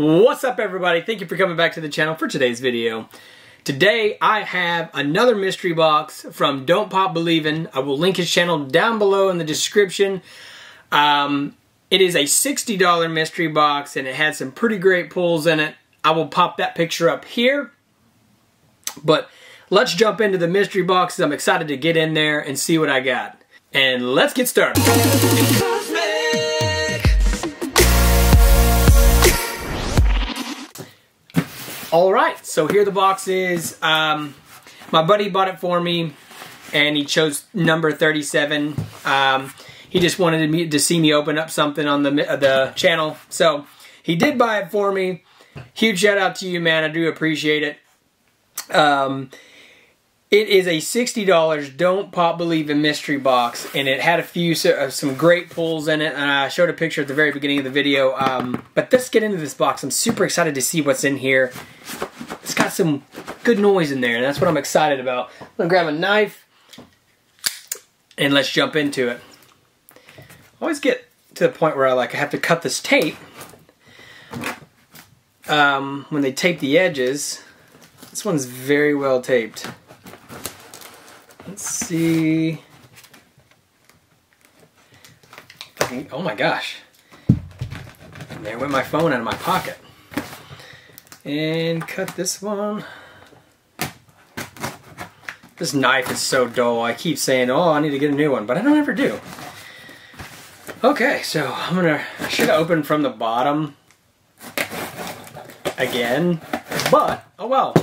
What's up, everybody? Thank you for coming back to the channel for today's video. Today I have another mystery box from Dontpopbelievin. I will link his channel down below in the description. It is a $60 mystery box and it had some pretty great pulls in it. I will pop that picture up here. But let's jump into the mystery boxes. I'm excited to get in there and see what I got. And let's get started. Alright, so here the box is. My buddy bought it for me, and he chose number 37. He just wanted me to see me open up something on the channel. So, he did buy it for me. Huge shout out to you, man. I do appreciate it. It is a $60 Dontpopbelievin mystery box, and it had a few some great pulls in it, and I showed a picture at the very beginning of the video. But let's get into this box. I'm super excited to see what's in here. It's got some good noise in there, and that's what I'm excited about. I'm gonna grab a knife, and let's jump into it. I always get to the point where I have to cut this tape when they tape the edges. This one's very well taped. Let's see. Oh my gosh. And there went my phone out of my pocket. And cut this one. This knife is so dull. I keep saying, oh, I need to get a new one, but I don't ever do. Okay, so I should have opened from the bottom again, but oh well.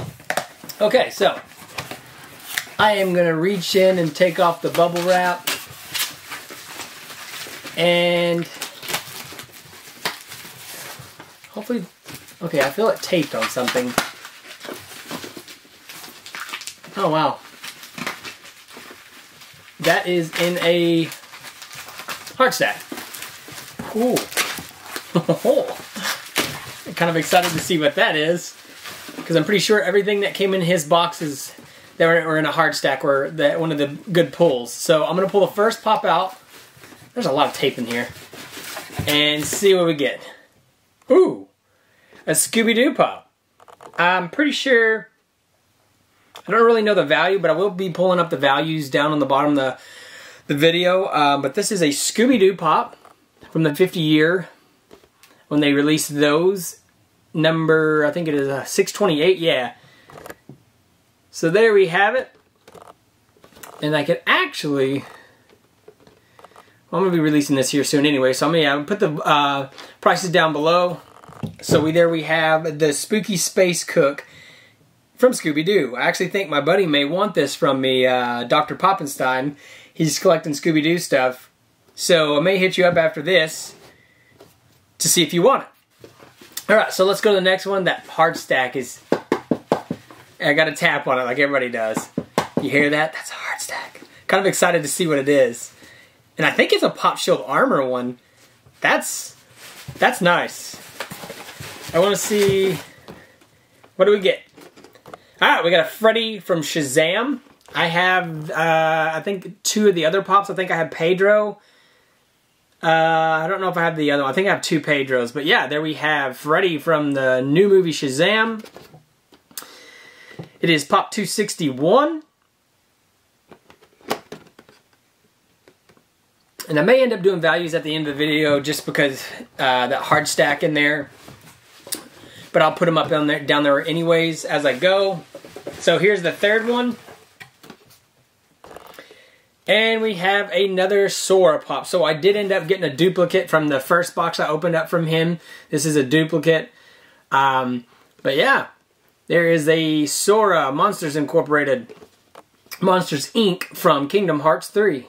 Okay, so I am going to reach in and take off the bubble wrap, and hopefully, okay, I feel it taped on something. Oh wow. That is in a heart stack. Cool. I'm kind of excited to see what that is, because I'm pretty sure everything that came in his box is that were in a hard stack, were one of the good pulls. So I'm gonna pull the first pop out. There's a lot of tape in here. And see what we get. Ooh, a Scooby-Doo pop. I'm pretty sure, I don't really know the value, but I will be pulling up the values down on the bottom of the video. But this is a Scooby-Doo pop from the 50 year, when they released those. Number, I think it is 628, yeah. So there we have it, and I could actually, well, I'm going to be releasing this here soon anyway, so I'm going to put the prices down below. So there we have the Spooky Space Cook from Scooby-Doo. I actually think my buddy may want this from me, Dr. Poppenstein. He's collecting Scooby-Doo stuff, so I may hit you up after this to see if you want it. Alright, so let's go to the next one. That hard stack is, I got a tap on it like everybody does. You hear that? That's a hard stack. Kind of excited to see what it is. And I think it's a Pop Shield Armor one. That's nice. I want to see, what do we get? Alright, we got a Freddy from Shazam. I have, I think, two of the other pops. I think I have Pedro. I don't know if I have the other one. I think I have two Pedros. But yeah, there we have Freddy from the new movie Shazam. It is Pop 261. And I may end up doing values at the end of the video just because that hard stack in there. But I'll put them up on there, down there anyways as I go. So here's the third one. And we have another Sora pop. So I did end up getting a duplicate from the first box I opened up from him. This is a duplicate. But yeah. There is a Sora, Monsters Incorporated, Monsters Inc. from Kingdom Hearts 3.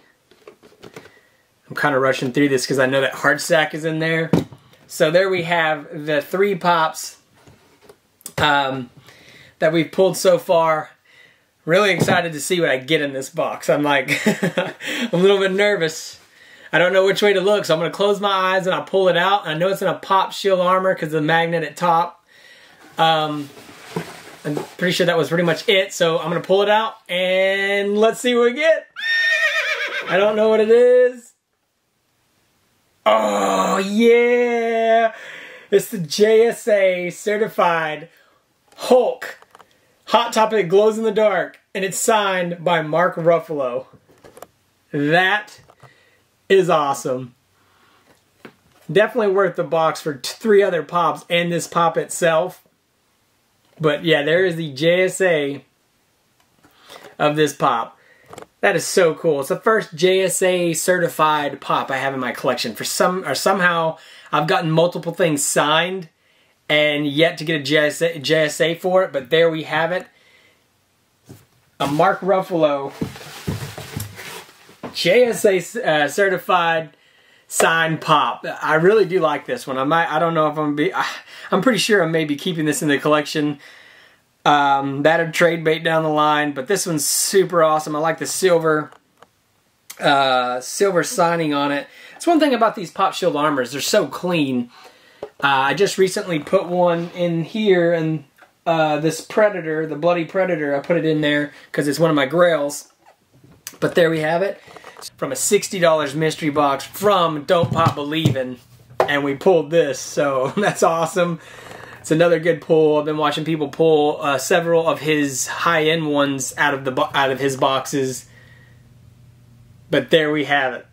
I'm kind of rushing through this because I know that hard stack is in there. So there we have the three pops that we've pulled so far. Really excited to see what I get in this box. I'm like, I'm a little bit nervous. I don't know which way to look, so I'm going to close my eyes and I'll pull it out. I know it's in a Pop Shield Armor because of the magnet at top. I'm pretty sure that was pretty much it, so I'm going to pull it out, and let's see what we get. I don't know what it is. Oh, yeah. It's the JSA certified Hulk Hot Topic glows in the dark, and it's signed by Mark Ruffalo. That is awesome. Definitely worth the box for 3 other pops and this pop itself. But yeah, there is the JSA of this pop. That is so cool. It's the first JSA certified pop I have in my collection. Somehow I've gotten multiple things signed and yet to get a JSA for it, but there we have it. A Mark Ruffalo JSA certified signed pop. I really do like this one. I don't know if I'm pretty sure I may be keeping this in the collection. That'd trade bait down the line, but this one's super awesome. I like the silver signing on it. That's one thing about these Pop Shield armors. They're so clean. I just recently put one in here, and this Predator, the Bloody Predator, I put it in there because it's one of my grails. But there we have it. From a $60 mystery box from Dontpopbelievin, and we pulled this, so that's awesome. It's another good pull. I've been watching people pull several of his high-end ones out of his boxes. But there we have it.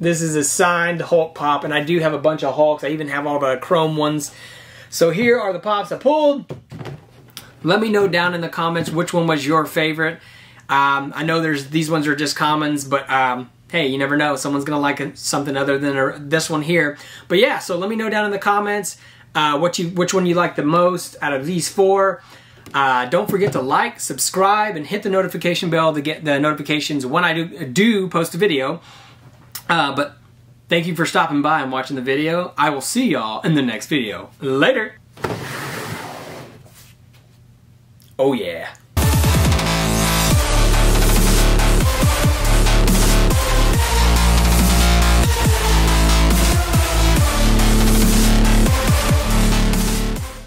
This is a signed Hulk pop, and I do have a bunch of Hulks. I even have all the chrome ones. So here are the pops I pulled. Let me know down in the comments which one was your favorite. I know these ones are just commons, but hey, you never know. Someone's going to like something other than this one here. But yeah, so let me know down in the comments which one you like the most out of these 4. Don't forget to like, subscribe, and hit the notification bell to get the notifications when I do post a video. But thank you for stopping by and watching the video. I will see y'all in the next video. Later. Oh yeah.